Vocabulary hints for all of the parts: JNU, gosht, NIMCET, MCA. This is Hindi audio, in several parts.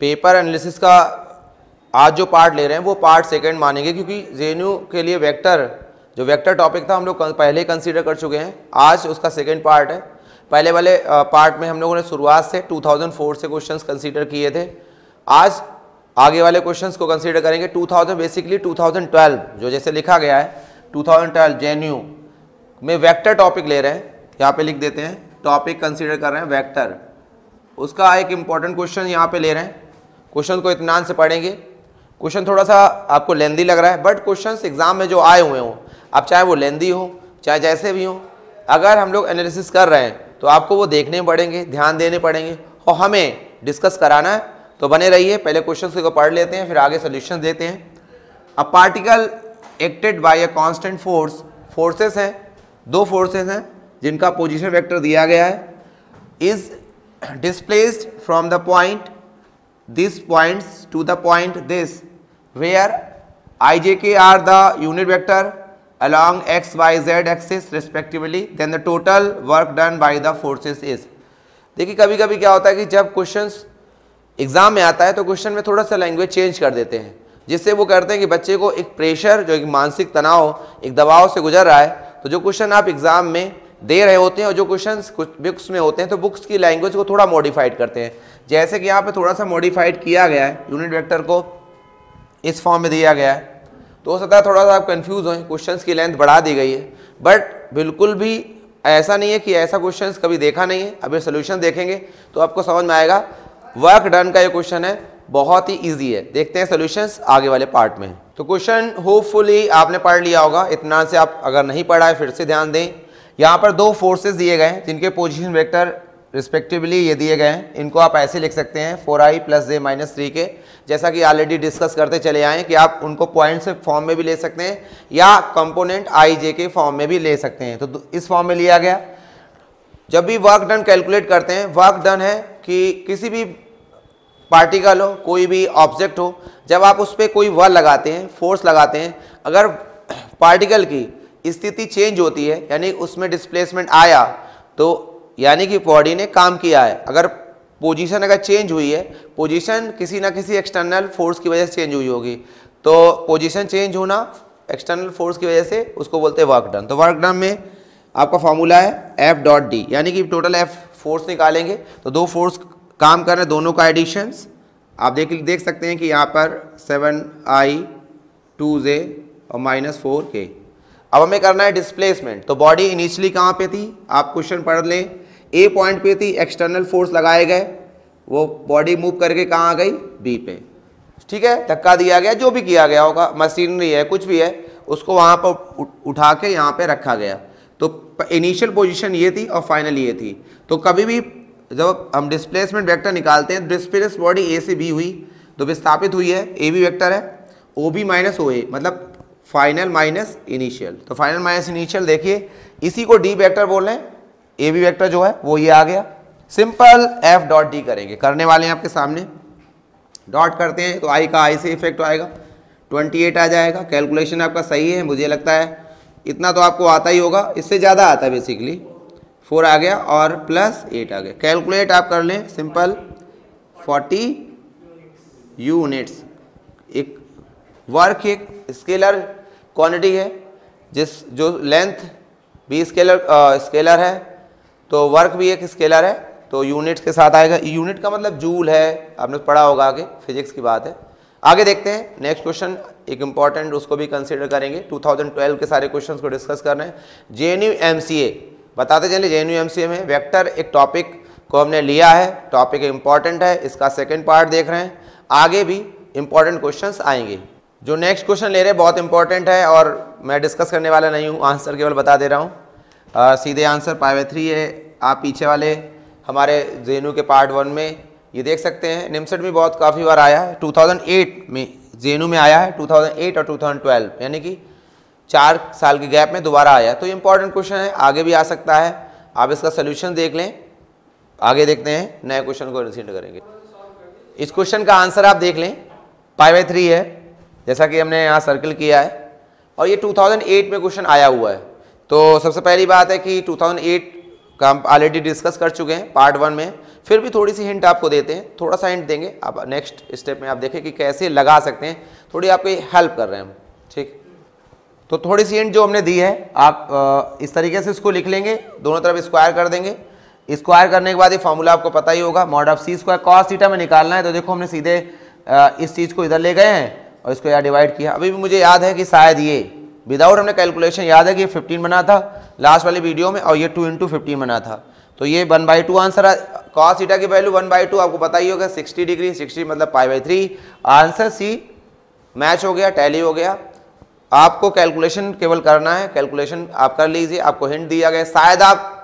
पेपर एनालिसिस का आज जो पार्ट ले रहे हैं वो पार्ट सेकंड मानेंगे, क्योंकि जेएनयू के लिए वेक्टर जो वेक्टर टॉपिक था हम लोग पहले कंसीडर कर चुके हैं, आज उसका सेकंड पार्ट है। पहले वाले पार्ट में हम लोगों ने शुरुआत से 2004 से क्वेश्चंस कंसीडर किए थे, आज आगे वाले क्वेश्चंस को कंसीडर करेंगे। 2000 बेसिकली 2012 जो जैसे लिखा गया है 2012 जेएनयू में वेक्टर टॉपिक ले रहे हैं, यहाँ पे लिख देते हैं टॉपिक कंसीडर कर रहे हैं वेक्टर, उसका एक इम्पॉर्टेंट क्वेश्चन यहाँ पे ले रहे हैं। क्वेश्चन को इत्मीनान से पढ़ेंगे, क्वेश्चन थोड़ा सा आपको लेंदी लग रहा है बट क्वेश्चंस एग्जाम में जो आए हुए हों, आप चाहे वो लेंदी हो चाहे जैसे भी हों, अगर हम लोग एनालिसिस कर रहे हैं तो आपको वो देखने पड़ेंगे, ध्यान देने पड़ेंगे और हमें डिस्कस कराना है, तो बने रहिए। पहले क्वेश्चन को पढ़ लेते हैं फिर आगे सोल्यूशन देते हैं। A particle acted by a constant force, forces हैं, दो फोर्सेस हैं जिनका पोजिशन वेक्टर दिया गया है, is displaced from the point this points to the point this where आई जे के are the unit vector along x y z axis respectively then the total work done by the forces is। देखिए कभी कभी क्या होता है कि जब क्वेश्चंस एग्जाम में आता है तो क्वेश्चन में थोड़ा सा लैंग्वेज चेंज कर देते हैं, जिससे वो करते हैं कि बच्चे को एक प्रेशर जो एक मानसिक तनाव एक दबाव से गुजर रहा है, तो जो क्वेश्चन आप एग्जाम में दे रहे होते हैं और जो क्वेश्चंस कुछ बुक्स में होते हैं तो बुक्स की लैंग्वेज को थोड़ा मॉडिफाइड करते हैं। जैसे कि यहाँ पर थोड़ा सा मॉडिफाइड किया गया है, यूनिट वेक्टर को इस फॉर्म में दिया गया है, तो हो सकता है थोड़ा सा आप कंफ्यूज हों, क्वेश्चंस की लेंथ बढ़ा दी गई है बट बिल्कुल भी ऐसा नहीं है कि ऐसा क्वेश्चंस कभी देखा नहीं है। अब ये सोल्यूशन देखेंगे तो आपको समझ में आएगा। वर्क डन का ये क्वेश्चन है, बहुत ही इजी है, देखते हैं सोल्यूशंस आगे वाले पार्ट में। तो क्वेश्चन होपफुली आपने पढ़ लिया होगा, इतना से आप अगर नहीं पढ़ा है फिर से ध्यान दें। यहाँ पर दो फोर्सेज दिए गए हैं जिनके पोजिशन वेक्टर रिस्पेक्टिवली ये दिए गए हैं, इनको आप ऐसे लिख सकते हैं 4i + j - 3k के, जैसा कि ऑलरेडी डिस्कस करते चले आए कि आप उनको पॉइंट्स के फॉर्म में भी ले सकते हैं या कंपोनेंट आई जे के फॉर्म में भी ले सकते हैं, तो इस फॉर्म में लिया गया। जब भी वर्क डन कैलकुलेट करते हैं, वर्क डन है कि किसी भी पार्टिकल हो कोई भी ऑब्जेक्ट हो, जब आप उस पर कोई वर्क लगाते हैं फोर्स लगाते हैं, अगर पार्टिकल की स्थिति चेंज होती है यानी उसमें डिस्प्लेसमेंट आया तो यानी कि बॉडी ने काम किया है। अगर पोजीशन अगर चेंज हुई है, पोजीशन किसी ना किसी एक्सटर्नल फोर्स की वजह से चेंज हुई होगी, तो पोजीशन चेंज होना एक्सटर्नल फोर्स की वजह से उसको बोलते हैं वर्क डन। तो वर्क डन में आपका फार्मूला है F.D यानी कि टोटल F फोर्स निकालेंगे, तो दो फोर्स काम कर रहे हैं दोनों का एडिशंस, आप देख सकते हैं कि यहाँ पर 7i 2j और -4k। अब हमें करना है डिस्प्लेसमेंट, तो बॉडी इनिशियली कहाँ पे थी, आप क्वेश्चन पढ़ लें, ए पॉइंट पे थी, एक्सटर्नल फोर्स लगाए गए, वो बॉडी मूव करके कहाँ आ गई, बी पे, ठीक है, धक्का दिया गया जो भी किया गया होगा, मशीनरी है कुछ भी है, उसको वहाँ पर उठा के यहाँ पे रखा गया। तो इनिशियल पोजीशन ये थी और फाइनल ये थी। तो कभी भी जब हम डिस्प्लेसमेंट वेक्टर निकालते हैं, डिस्प्लेस बॉडी ए से बी हुई तो विस्थापित हुई है, ए भी वेक्टर है, ओ बी -OA मतलब फाइनल माइनस इनिशियल, तो फाइनल माइनस इनिशियल देखिए इसी को डी वेक्टर बोल रहे हैं, ए बी वेक्टर जो है वो ये आ गया। सिंपल F.D करेंगे, करने वाले हैं आपके सामने, डॉट करते हैं तो आई का आई से इफेक्ट आएगा, 28 आ जाएगा, कैलकुलेशन आपका सही है मुझे लगता है, इतना तो आपको आता ही होगा, इससे ज़्यादा आता है बेसिकली, 4 आ गया और +8 आ गया, कैलकुलेट आप कर लें सिंपल 40 यूनिट्स। एक वर्क एक स्केलर क्वान्टिटी है, जिस जो लेंथ भी स्केलर है, तो वर्क भी एक स्केलर है, तो यूनिट्स के साथ आएगा, यूनिट का मतलब जूल है, आपने पढ़ा होगा, आगे फिजिक्स की बात है। आगे देखते हैं नेक्स्ट क्वेश्चन, एक इम्पॉर्टेंट उसको भी कंसीडर करेंगे। 2012 के सारे क्वेश्चंस को डिस्कस कर रहे हैं। JNU MCA बताते चले, JNU MCA में वेक्टर एक टॉपिक को हमने लिया है, टॉपिक इम्पॉर्टेंट है, इसका सेकेंड पार्ट देख रहे हैं, आगे भी इम्पॉर्टेंट क्वेश्चन आएंगे। जो नेक्स्ट क्वेश्चन ले रहे हैं बहुत इंपॉर्टेंट है और मैं डिस्कस करने वाला नहीं हूँ, आंसर केवल बता दे रहा हूँ, सीधे आंसर 5/3 है। आप पीछे वाले हमारे JNU के पार्ट 1 में ये देख सकते हैं, निमसेट में बहुत काफ़ी बार आया है, 2008 में JNU में आया है, 2008 और 2012 यानी कि 4 साल के गैप में दोबारा आया, तो इंपॉर्टेंट क्वेश्चन है, आगे भी आ सकता है, आप इसका सोल्यूशन देख लें। आगे देखते हैं नए क्वेश्चन को रिसीड करेंगे। इस क्वेश्चन का आंसर आप देख लें, 5/3 है जैसा कि हमने यहाँ सर्कल किया है और ये 2008 में क्वेश्चन आया हुआ है। तो सबसे पहली बात है कि 2008 का हम ऑलरेडी डिस्कस कर चुके हैं पार्ट 1 में, फिर भी थोड़ी सी हिंट आपको देते हैं, थोड़ा सा हिंट देंगे, आप नेक्स्ट स्टेप में आप देखें कि कैसे लगा सकते हैं, थोड़ी आपकी हेल्प कर रहे हैं हम। ठीक, तो थोड़ी सी हिंट जो हमने दी है, आप इस तरीके से इसको लिख लेंगे, दोनों तरफ स्क्वायर कर देंगे। स्क्वायर करने के बाद ये फार्मूला आपको पता ही होगा, mod of C square cos theta में निकालना है। तो देखो हमने सीधे इस चीज़ को इधर ले गए हैं और इसको यहाँ डिवाइड किया। अभी भी मुझे याद है कि शायद ये विदाउट हमने कैलकुलेशन याद है कि ये 15 बना था लास्ट वाली वीडियो में और ये 2 × 15 बना था, तो ये 1/2 आंसर है। कॉस थीटा की वैल्यू 1/2 आपको पता ही होगा, 60 डिग्री, 60 मतलब π/3। आंसर सी मैच हो गया, टैली हो गया। आपको कैलकुलेशन केवल करना है, कैलकुलेशन आप कर लीजिए, आपको हिंट दिया गया। शायद आप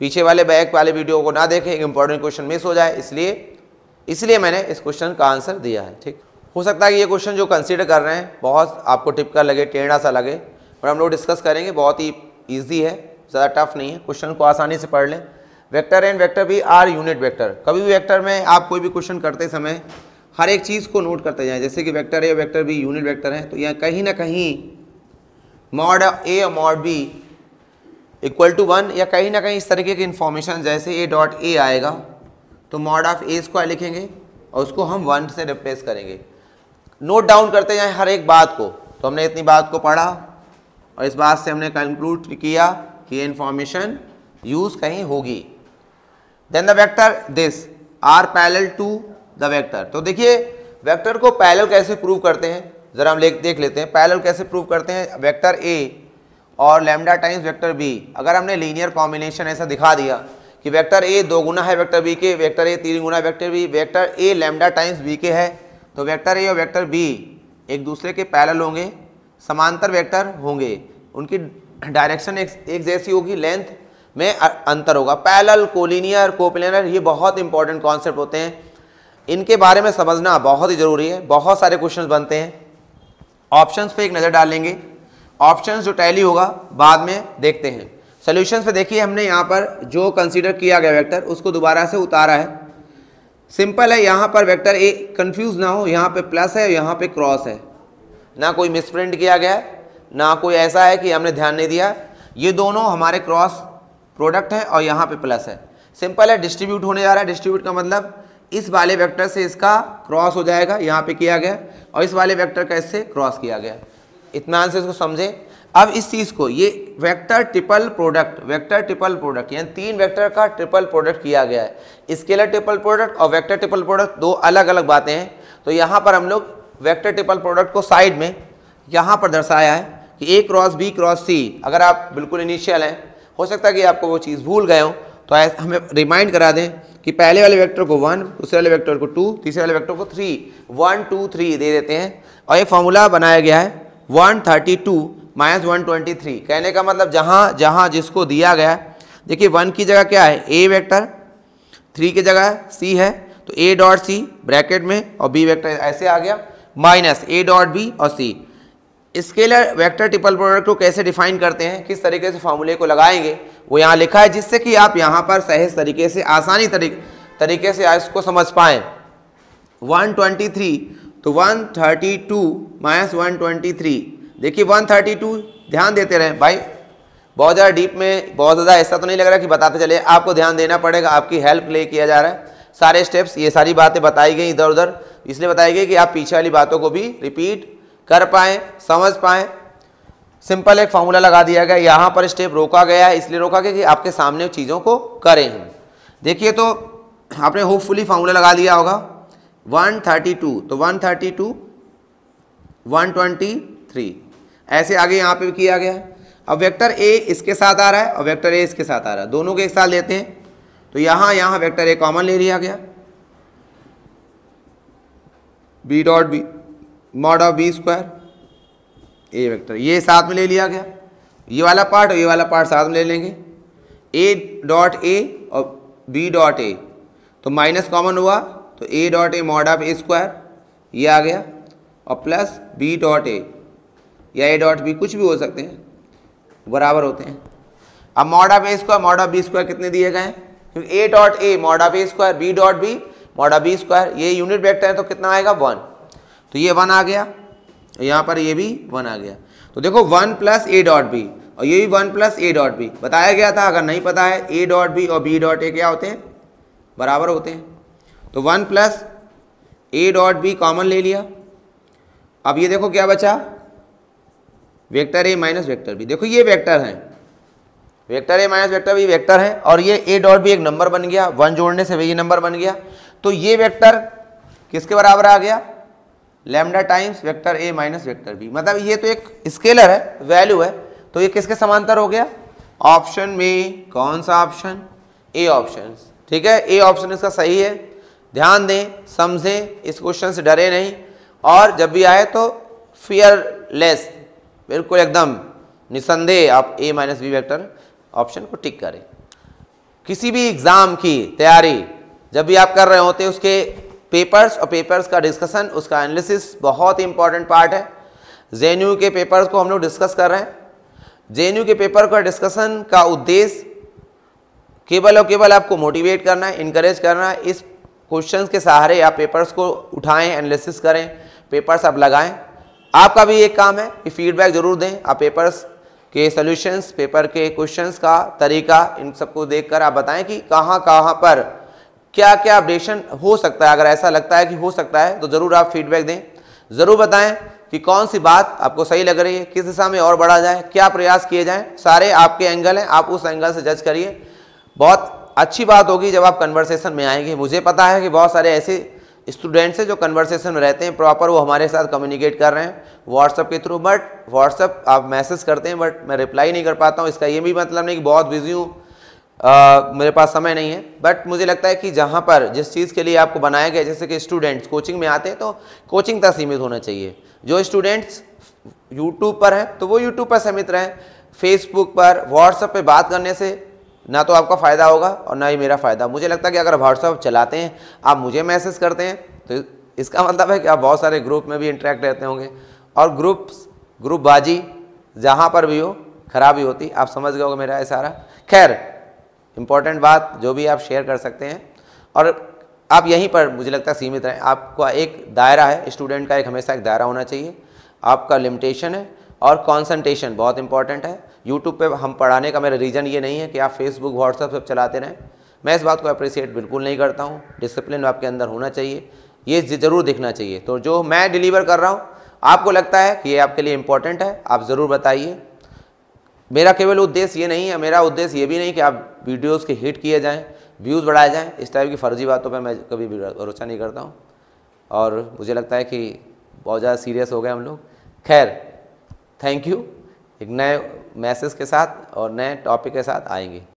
पीछे वाले बैक वाले वीडियो को ना देखें, एक इंपॉर्टेंट क्वेश्चन मिस हो जाए, इसलिए मैंने इस क्वेश्चन का आंसर दिया है। ठीक, हो सकता है कि ये क्वेश्चन जो कंसीडर कर रहे हैं बहुत आपको टिपिकल लगे, टेढ़ा सा लगे, पर हम लोग डिस्कस करेंगे। बहुत ही ईजी है, ज़्यादा टफ नहीं है, क्वेश्चन को आसानी से पढ़ लें। वेक्टर एंड वेक्टर भी आर यूनिट वेक्टर। कभी भी वेक्टर में आप कोई भी क्वेश्चन करते समय हर एक चीज़ को नोट करते जाएँ, जैसे कि वेक्टर ए वेक्टर बी यूनिट वेक्टर है, तो यहाँ कहीं ना कहीं मॉड ए और मॉड बी =1 या कहीं ना कहीं इस तरीके की इन्फॉर्मेशन, जैसे a.a आएगा तो मॉड ऑफ a स्क्वायर लिखेंगे और उसको हम 1 से रिप्लेस करेंगे। नोट डाउन करते जाएँ हर एक बात को। तो हमने इतनी बात को पढ़ा और इस बात से हमने कंक्लूड किया कि ये इन्फॉर्मेशन यूज़ कहीं होगी। Then the vector this are parallel to the vector. तो देखिए वेक्टर को पैरेलल कैसे प्रूव करते हैं, ज़रा हम देख लेते हैं पैरेलल कैसे प्रूव करते हैं। वेक्टर a और लैम्डा टाइम्स वेक्टर बी, अगर हमने लीनियर कॉम्बिनेशन ऐसा दिखा दिया कि वेक्टर ए 2 गुना है वेक्टर बी के, वेक्टर ए 3 गुना वेक्टर बी, वेक्टर ए लैम्डा टाइम्स बी के है, तो वेक्टर ए और वेक्टर बी एक दूसरे के पैरेलल होंगे, समांतर वेक्टर होंगे, उनकी डायरेक्शन एक जैसी होगी, लेंथ में अंतर होगा। पैरेलल, कोलिनियर, कोप्लेनर, ये बहुत इंपॉर्टेंट कॉन्सेप्ट होते हैं, इनके बारे में समझना बहुत ही ज़रूरी है। बहुत सारे क्वेश्चन बनते हैं, ऑप्शंस पे एक नज़र डालेंगे, ऑप्शंस जो टैली होगा बाद में देखते हैं। सॉल्यूशंस पे देखिए हमने यहाँ पर जो कंसीडर किया गया वेक्टर उसको दोबारा से उतारा है। सिंपल है, यहाँ पर वेक्टर ए कंफ्यूज ना हो, यहाँ पे प्लस है यहाँ पे क्रॉस है, ना कोई मिसप्रिंट किया गया है, ना कोई ऐसा है कि हमने ध्यान नहीं दिया। ये दोनों हमारे क्रॉस प्रोडक्ट हैं और यहाँ पे प्लस है। सिंपल है, डिस्ट्रीब्यूट होने जा रहा है। डिस्ट्रीब्यूट का मतलब इस वाले वेक्टर से इसका क्रॉस हो जाएगा, यहाँ पे किया गया, और इस वाले वेक्टर का इससे क्रॉस किया गया। इतना आंसर इसको समझे। अब इस चीज़ को, ये वेक्टर ट्रिपल प्रोडक्ट यानी 3 वेक्टर का ट्रिपल प्रोडक्ट किया गया है। स्केलर ट्रिपल प्रोडक्ट और वेक्टर ट्रिपल प्रोडक्ट 2 अलग अलग बातें हैं। तो यहाँ पर हम लोग वेक्टर ट्रिपल प्रोडक्ट को साइड में यहाँ पर दर्शाया है कि ए क्रॉस बी क्रॉस सी। अगर आप बिल्कुल इनिशियल हैं, हो सकता है कि आपको वो चीज़ भूल गए हो, तो हमें रिमाइंड करा दें कि पहले वाले वेक्टर को 1, दूसरे वाले वेक्टर को 2, तीसरे वाले वेक्टर को 3, 1 2 3 दे देते हैं। और ये फॉर्मूला बनाया गया है 132 - 123। कहने का मतलब जहाँ जहाँ जिसको दिया गया है, देखिए 1 की जगह क्या है a वेक्टर, 3 की जगह c है, तो a.c ब्रैकेट में और b वेक्टर ऐसे आ गया माइनस a.b और c। Scalar vector triple product को कैसे डिफाइन करते हैं, किस तरीके से फार्मूले को लगाएंगे, वो यहाँ लिखा है, जिससे कि आप यहाँ पर सहज तरीके से, आसानी तरीके से इसको समझ पाएँ। 123 तो 132 - 123, देखिए 132, ध्यान देते रहें भाई, बहुत ज़्यादा डीप में, बहुत ज़्यादा ऐसा तो नहीं लग रहा कि बताते चले, आपको ध्यान देना पड़ेगा, आपकी हेल्प ले किया जा रहा है। सारे स्टेप्स, ये सारी बातें बताई गई इधर उधर, इसलिए बताई गई कि आप पीछे वाली बातों को भी रिपीट कर पाएँ, समझ पाएँ। सिंपल एक फार्मूला लगा दिया गया, यहाँ पर स्टेप रोका गया है, इसलिए रोका गया कि आपके सामने चीज़ों को करें हम। देखिए तो आपने होपफुली फार्मूला लगा लिया होगा 132, तो 132 123 ऐसे आगे यहाँ पे भी किया गया है। अब वेक्टर a इसके साथ आ रहा है और वेक्टर a इसके साथ आ रहा है, दोनों के एक साथ लेते हैं, तो यहाँ वेक्टर a कॉमन ले लिया गया, b.b mod of b square a vector ये साथ में ले लिया गया, ये वाला पार्ट और ये वाला पार्ट साथ में ले लेंगे, a.a और b.a, तो माइनस कॉमन हुआ तो a.a mod of a square ये आ गया, और प्लस b.a या a.b कुछ भी हो सकते हैं, बराबर होते हैं। अब mod of a square mod of b square कितने दिए गए हैं, क्योंकि a.a mod of a square b.b mod of b square ये यूनिट वेक्टर है, तो कितना आएगा 1, तो ये 1 आ गया, यहाँ पर ये भी 1 आ गया। तो देखो 1 + a.b और ये भी 1 + a.b, बताया गया था, अगर नहीं पता है a.b और b.a क्या होते हैं, बराबर होते हैं। तो 1 plus a dot b common ले लिया। अब ये देखो क्या बचा, vector a minus vector b। देखो ये वेक्टर हैं, vector a minus vector b vector है, और ये a डॉट b एक नंबर बन गया, 1 जोड़ने से ये नंबर बन गया। तो ये वेक्टर किसके बराबर आ गया, lambda times vector a minus vector b। मतलब ये तो एक स्केलर है, वैल्यू है, तो ये किसके समांतर हो गया, ऑप्शन में कौन सा ऑप्शन, ए ऑप्शन। ठीक है, ए ऑप्शन इसका सही है। ध्यान दें, समझें, इस क्वेश्चन से डरे नहीं, और जब भी आए तो फियरलेस, बिल्कुल एकदम निसंदेह आप ए माइनस बी वेक्टर ऑप्शन को टिक करें। किसी भी एग्ज़ाम की तैयारी जब भी आप कर रहे होते हैं, उसके पेपर्स और पेपर्स का डिस्कशन, उसका एनालिसिस बहुत इंपॉर्टेंट पार्ट है। जेएनयू के पेपर्स को हम लोग डिस्कस कर रहे हैं। जेएनयू के पेपर का डिस्कशन का उद्देश्य केवल और केवल आपको मोटिवेट करना है, इनकरेज करना है। इस क्वेश्चंस के सहारे आप पेपर्स को उठाएं, एनालिसिस करें, पेपर्स आप लगाएं। आपका भी एक काम है कि फीडबैक जरूर दें। आप पेपर्स के सॉल्यूशंस, पेपर के क्वेश्चंस का तरीका, इन सबको देखकर आप बताएं कि कहाँ पर क्या क्या अपडेशन हो सकता है। अगर ऐसा लगता है कि हो सकता है तो ज़रूर आप फीडबैक दें, ज़रूर बताएँ कि कौन सी बात आपको सही लग रही है, किस दिशा में और बढ़ा जाए, क्या प्रयास किए जाएं। सारे आपके एंगल हैं, आप उस एंगल से जज करिए। बहुत अच्छी बात होगी जब आप कन्वर्सेशन में आएंगे। मुझे पता है कि बहुत सारे ऐसे स्टूडेंट्स हैं जो कन्वर्सेशन में रहते हैं प्रॉपर, वो हमारे साथ कम्युनिकेट कर रहे हैं व्हाट्सअप के थ्रू, बट व्हाट्सअप आप मैसेज करते हैं बट मैं रिप्लाई नहीं कर पाता हूँ। इसका ये भी मतलब नहीं कि बहुत बिजी हूँ, मेरे पास समय नहीं है। बट मुझे लगता है कि जहाँ पर जिस चीज़ के लिए आपको बनाया गया, जैसे कि स्टूडेंट्स कोचिंग में आते हैं तो कोचिंग तक सीमित होना चाहिए। जो स्टूडेंट्स यूट्यूब पर हैं तो वो यूट्यूब पर सीमित रहें। फेसबुक पर, व्हाट्सएप पे बात करने से ना तो आपका फ़ायदा होगा और ना ही मेरा फ़ायदा। मुझे लगता है कि अगर व्हाट्सएप चलाते हैं, आप मुझे मैसेज करते हैं, तो इसका मतलब है कि आप बहुत सारे ग्रुप में भी इंटरेक्ट रहते होंगे। और ग्रुपबाजी जहाँ पर भी हो खराबी होती, आप समझ गए होगा मेरा इशारा। खैर, इंपॉर्टेंट बात जो भी आप शेयर कर सकते हैं, और आप यहीं पर मुझे लगता है सीमित रहें। आपका एक दायरा है, स्टूडेंट का एक हमेशा एक दायरा होना चाहिए। आपका लिमिटेशन है और कंसंट्रेशन बहुत इंपॉर्टेंट है। यूट्यूब पे हम पढ़ाने का मेरा रीज़न ये नहीं है कि आप फेसबुक, व्हाट्सएप सब चलाते रहें। मैं इस बात को अप्रिशिएट बिल्कुल नहीं करता हूँ। डिसिप्लिन आपके अंदर होना चाहिए, ये ज़रूर दिखना चाहिए। तो जो मैं डिलीवर कर रहा हूँ, आपको लगता है कि ये आपके लिए इम्पोर्टेंट है, आप ज़रूर बताइए। मेरा केवल उद्देश्य ये नहीं है, मेरा उद्देश्य ये भी नहीं कि आप वीडियोस के हिट किए जाएं, व्यूज़ बढ़ाए जाएं। इस टाइप की फर्जी बातों पर मैं कभी भी भरोसा नहीं करता हूं, और मुझे लगता है कि बहुत ज़्यादा सीरियस हो गए हम लोग। खैर, थैंक यू। एक नए मैसेज के साथ और नए टॉपिक के साथ आएंगे।